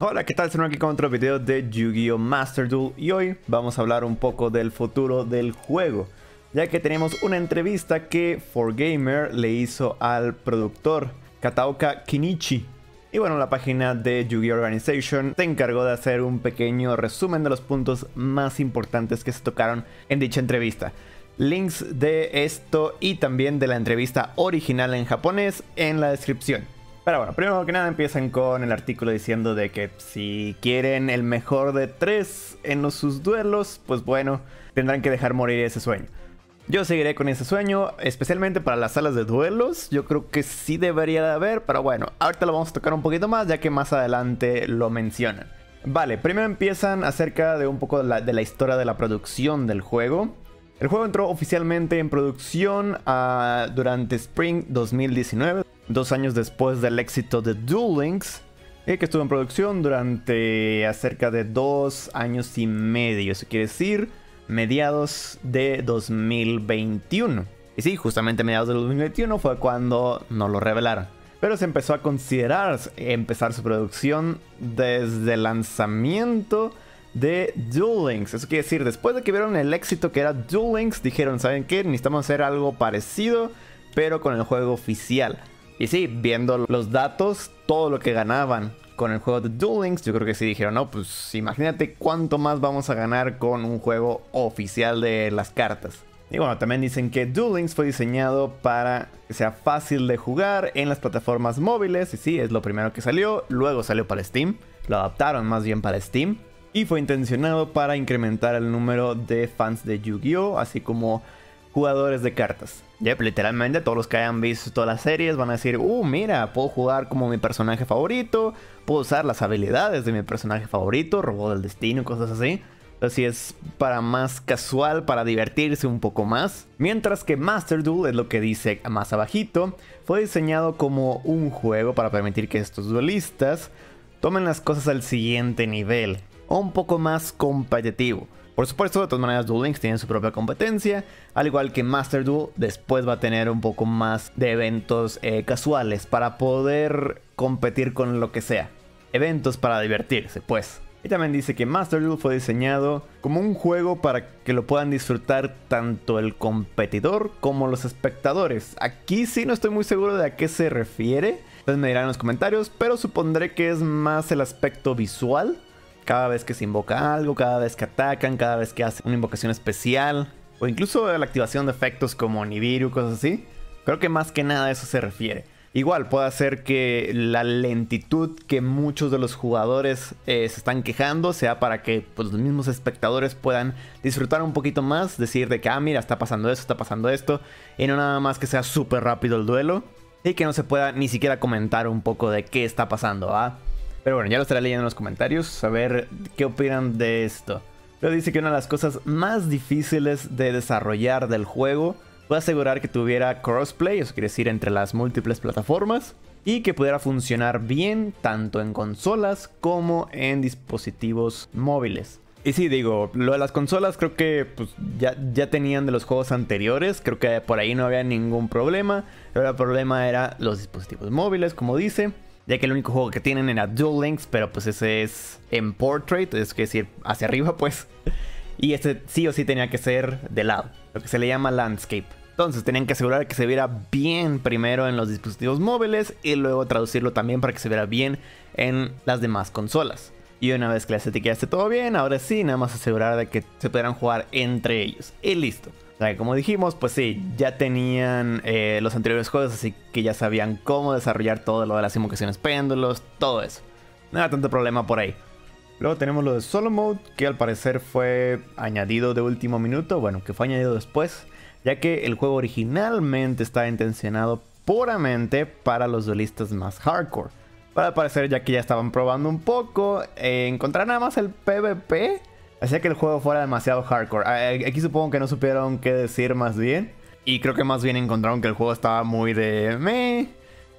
Hola, ¿qué tal? Estamos aquí con otro video de Yu-Gi-Oh! Master Duel y hoy vamos a hablar un poco del futuro del juego, ya que tenemos una entrevista que 4Gamer le hizo al productor Kataoka Kenichi. Y bueno, la página de Yu-Gi-Oh! Organization se encargó de hacer un pequeño resumen de los puntos más importantes que se tocaron en dicha entrevista. Links de esto y también de la entrevista original en japonés en la descripción. Pero bueno, primero que nada empiezan con el artículo diciendo de que si quieren el mejor de tres en sus duelos, pues bueno, tendrán que dejar morir ese sueño. Yo seguiré con ese sueño, especialmente para las salas de duelos. Yo creo que sí debería de haber, pero bueno, ahorita lo vamos a tocar un poquito más, ya que más adelante lo mencionan. Vale, primero empiezan acerca de un poco de la historia de la producción del juego. El juego entró oficialmente en producción durante Spring 2019, 2 años después del éxito de Duel Links, que estuvo en producción durante cerca de 2 años y medio, eso quiere decir mediados de 2021. Y sí, justamente mediados de 2021 fue cuando nos lo revelaron. Pero se empezó a considerar empezar su producción desde el lanzamiento de Duel Links. Eso quiere decir, después de que vieron el éxito que era Duel Links, dijeron, ¿saben qué? Necesitamos hacer algo parecido, pero con el juego oficial. Y sí, viendo los datos, todo lo que ganaban con el juego de Duel Links, yo creo que sí dijeron, no, pues imagínate cuánto más vamos a ganar con un juego oficial de las cartas. Y bueno, también dicen que Duel Links fue diseñado para que sea fácil de jugar en las plataformas móviles. Y sí, es lo primero que salió, luego salió para Steam, lo adaptaron más bien para Steam. Y fue intencionado para incrementar el número de fans de Yu-Gi-Oh! Así como jugadores de cartas. Yep, literalmente todos los que hayan visto todas las series van a decir, mira, puedo jugar como mi personaje favorito, puedo usar las habilidades de mi personaje favorito, robot del destino, cosas así. Así es para más casual, para divertirse un poco más. Mientras que Master Duel, es lo que dice más abajito, fue diseñado como un juego para permitir que estos duelistas tomen las cosas al siguiente nivel, o un poco más competitivo. Por supuesto, de todas maneras, Duel Links tiene su propia competencia, al igual que Master Duel después va a tener un poco más de eventos casuales para poder competir con lo que sea. Eventos para divertirse, pues. Y también dice que Master Duel fue diseñado como un juego para que lo puedan disfrutar tanto el competidor como los espectadores. Aquí sí no estoy muy seguro de a qué se refiere, entonces me dirán en los comentarios, pero supondré que es más el aspecto visual. Cada vez que se invoca algo, cada vez que atacan, cada vez que hacen una invocación especial, o incluso la activación de efectos como Nibiru, cosas así. Creo que más que nada a eso se refiere. Igual puede hacer que la lentitud que muchos de los jugadores se están quejando sea para que pues, los mismos espectadores puedan disfrutar un poquito más. Decir de que, mira, está pasando esto, y no nada más que sea súper rápido el duelo, y que no se pueda ni siquiera comentar un poco de qué está pasando, ¿va? Pero bueno, ya lo estaré leyendo en los comentarios, a ver qué opinan de esto. Pero dice que una de las cosas más difíciles de desarrollar del juego fue asegurar que tuviera crossplay, eso quiere decir entre las múltiples plataformas, y que pudiera funcionar bien tanto en consolas como en dispositivos móviles. Y sí, digo, lo de las consolas creo que pues, ya tenían de los juegos anteriores, creo que por ahí no había ningún problema. El problema era los dispositivos móviles, como dice, ya que el único juego que tienen era Duel Links, pero pues ese es en portrait, es decir, hacia arriba pues. Y este sí o sí tenía que ser de lado, lo que se le llama landscape. Entonces tenían que asegurar que se viera bien primero en los dispositivos móviles y luego traducirlo también para que se viera bien en las demás consolas. Y una vez que las etiquetaste todo bien, ahora sí, nada más asegurar de que se pudieran jugar entre ellos. Y listo. O sea, como dijimos, pues sí, ya tenían los anteriores juegos, así que ya sabían cómo desarrollar todo lo de las invocaciones péndulos, todo eso. No era tanto problema por ahí. Luego tenemos lo de Solo Mode, que al parecer fue añadido de último minuto, bueno, que fue añadido después, ya que el juego originalmente estaba intencionado puramente para los duelistas más hardcore. Pero al parecer, ya que ya estaban probando un poco, encontrar nada más el PvP, hacía que el juego fuera demasiado hardcore. Aquí supongo que no supieron qué decir más bien. Y creo que más bien encontraron que el juego estaba muy de meh.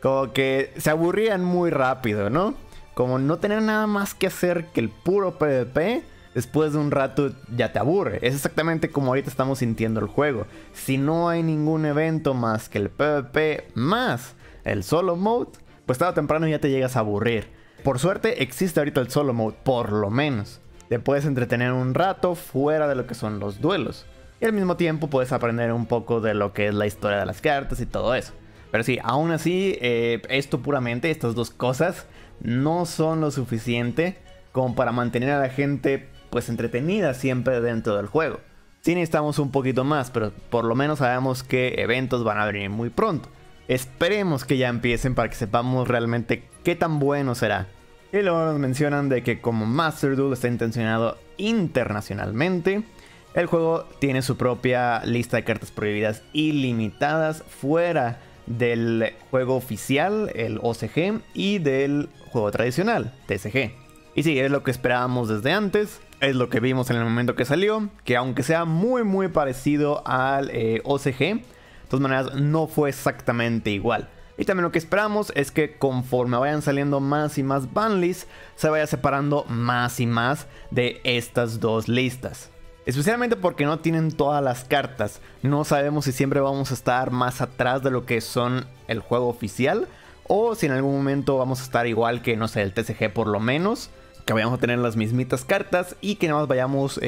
Como que se aburrían muy rápido, ¿no? Como no tener nada más que hacer que el puro PvP, después de un rato ya te aburre. Es exactamente como ahorita estamos sintiendo el juego. Si no hay ningún evento más que el PvP más el solo mode, pues tarde o temprano ya te llegas a aburrir. por suerte existe ahorita el solo mode, por lo menos. Te puedes entretener un rato fuera de lo que son los duelos. Y al mismo tiempo puedes aprender un poco de lo que es la historia de las cartas y todo eso. Pero sí, aún así, esto puramente, estas dos cosas, no son lo suficiente como para mantener a la gente pues entretenida siempre dentro del juego. Sí necesitamos un poquito más, pero por lo menos sabemos que eventos van a venir muy pronto. Esperemos que ya empiecen para que sepamos realmente qué tan bueno será. Y luego nos mencionan de que como Master Duel está intencionado internacionalmente, el juego tiene su propia lista de cartas prohibidas ilimitadas fuera del juego oficial, el OCG, y del juego tradicional, TCG. Y sí, es lo que esperábamos desde antes, es lo que vimos en el momento que salió, que aunque sea muy parecido al OCG, de todas maneras no fue exactamente igual. Y también lo que esperamos es que conforme vayan saliendo más y más banlists, se vaya separando más y más de estas dos listas. Especialmente porque no tienen todas las cartas. No sabemos si siempre vamos a estar más atrás de lo que son el juego oficial, o si en algún momento vamos a estar igual que, no sé, el TCG por lo menos, que vayamos a tener las mismitas cartas y que nada más vayamos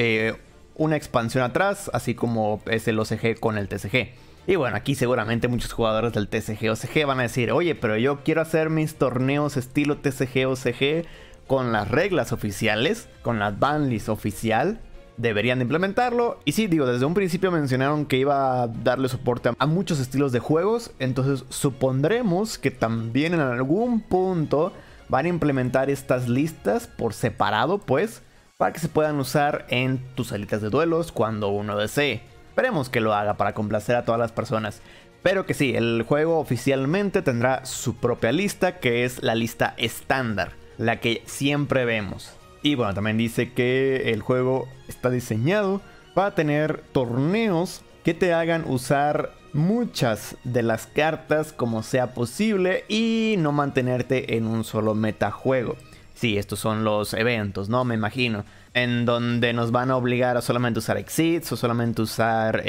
una expansión atrás, así como es el OCG con el TCG. Y bueno, aquí seguramente muchos jugadores del TCG-OCG van a decir, oye, pero yo quiero hacer mis torneos estilo TCG-OCG con las reglas oficiales, con la banlist oficial. Deberían de implementarlo. Y sí, digo, desde un principio mencionaron que iba a darle soporte a muchos estilos de juegos. Entonces supondremos que también en algún punto van a implementar estas listas por separado, pues, para que se puedan usar en tus salitas de duelos cuando uno desee. Esperemos que lo haga para complacer a todas las personas. Pero que sí, el juego oficialmente tendrá su propia lista, que es la lista estándar, la que siempre vemos. Y bueno, también dice que el juego está diseñado para tener torneos que te hagan usar muchas de las cartas como sea posible y no mantenerte en un solo metajuego. Sí, estos son los eventos, ¿no? Me imagino. En donde nos van a obligar a solamente usar exits o solamente usar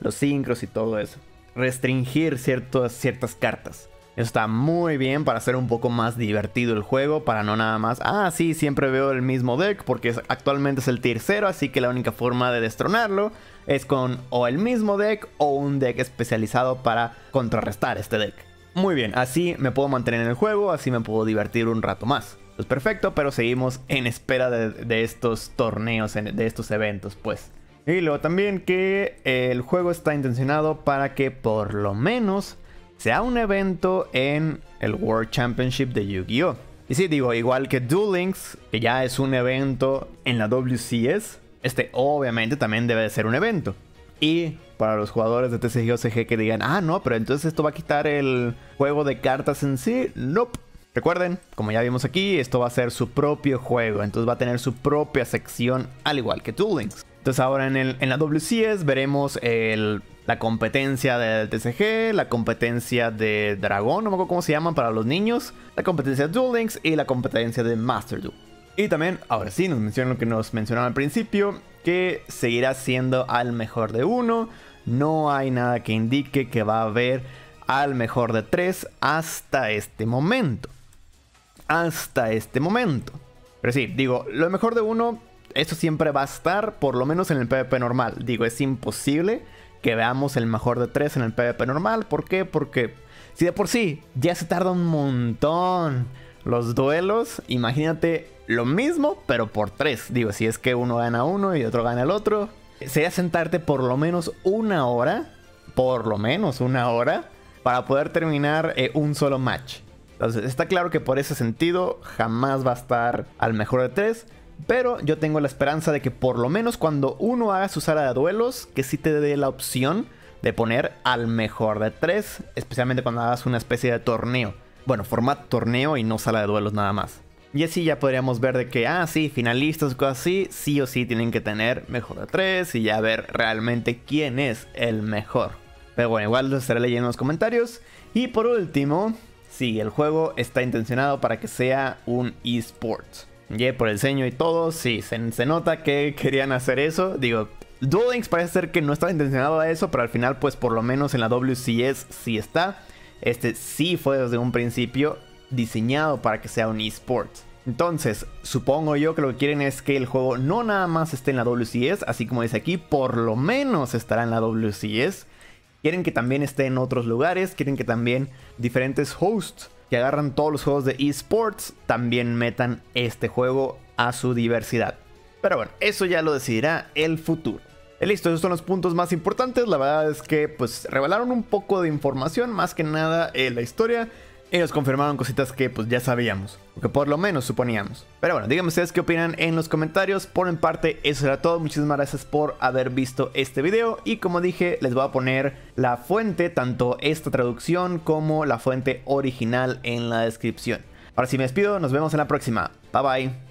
los sincros y todo eso. Restringir ciertas cartas. Eso está muy bien para hacer un poco más divertido el juego, para no nada más, ah sí, siempre veo el mismo deck porque actualmente es el tier 0, así que la única forma de destronarlo es con o el mismo deck o un deck especializado para contrarrestar este deck. Muy bien, así me puedo mantener en el juego, así me puedo divertir un rato más. Pues perfecto, pero seguimos en espera de estos torneos, de estos eventos pues. Y luego también que el juego está intencionado para que por lo menos sea un evento en el World Championship de Yu-Gi-Oh! Y sí, digo, igual que Duel Links, que ya es un evento en la WCS, este obviamente también debe de ser un evento. Y para los jugadores de TCG-OCG que digan, ah no, pero entonces esto va a quitar el juego de cartas en sí, nope. Recuerden, como ya vimos aquí, esto va a ser su propio juego, entonces va a tener su propia sección al igual que Duel Links. Entonces ahora en la WCS veremos la competencia del TCG, la competencia de Dragón, no me acuerdo cómo se llaman para los niños, la competencia de Duel Links y la competencia de Master Duel. Y también, ahora sí, nos mencionan lo que nos mencionaron al principio, que seguirá siendo al mejor de uno. No hay nada que indique que va a haber al mejor de tres hasta este momento. Hasta este momento. Pero sí, digo, lo mejor de uno, esto siempre va a estar, por lo menos en el PvP normal. Digo, es imposible que veamos el mejor de tres en el PvP normal. ¿Por qué? Porque si de por sí ya se tarda un montón los duelos, imagínate lo mismo pero por tres. Digo, si es que uno gana uno y otro gana el otro, sería sentarte por lo menos una hora, para poder terminar un solo match. Entonces está claro que por ese sentido jamás va a estar al mejor de tres. Pero yo tengo la esperanza de que por lo menos cuando uno haga su sala de duelos, que sí te dé la opción de poner al mejor de tres, especialmente cuando hagas una especie de torneo. Bueno, formato torneo y no sala de duelos nada más. Y así ya podríamos ver de que, ah sí, finalistas o cosas así, sí o sí tienen que tener mejor de tres y ya ver realmente quién es el mejor. Pero bueno, igual lo estaré leyendo en los comentarios. Y por último, sí, el juego está intencionado para que sea un eSports. Yeah, por el diseño y todo, sí, se nota que querían hacer eso. Digo, Duel Links parece ser que no estaba intencionado a eso, pero al final pues por lo menos en la WCS sí está. Este sí fue desde un principio diseñado para que sea un eSport. Entonces, supongo yo que lo que quieren es que el juego no nada más esté en la WCS, así como dice aquí, por lo menos estará en la WCS. Quieren que también esté en otros lugares, quieren que también diferentes hosts que agarran todos los juegos de eSports también metan este juego a su diversidad. Pero bueno, eso ya lo decidirá el futuro. Listo, esos son los puntos más importantes. La verdad es que pues revelaron un poco de información, más que nada la historia, y nos confirmaron cositas que pues ya sabíamos, o que por lo menos suponíamos. Pero bueno, díganme ustedes qué opinan en los comentarios. Por mi parte, eso será todo. Muchísimas gracias por haber visto este video. Y como dije, les voy a poner la fuente, tanto esta traducción como la fuente original, en la descripción. Ahora sí me despido, nos vemos en la próxima. Bye bye.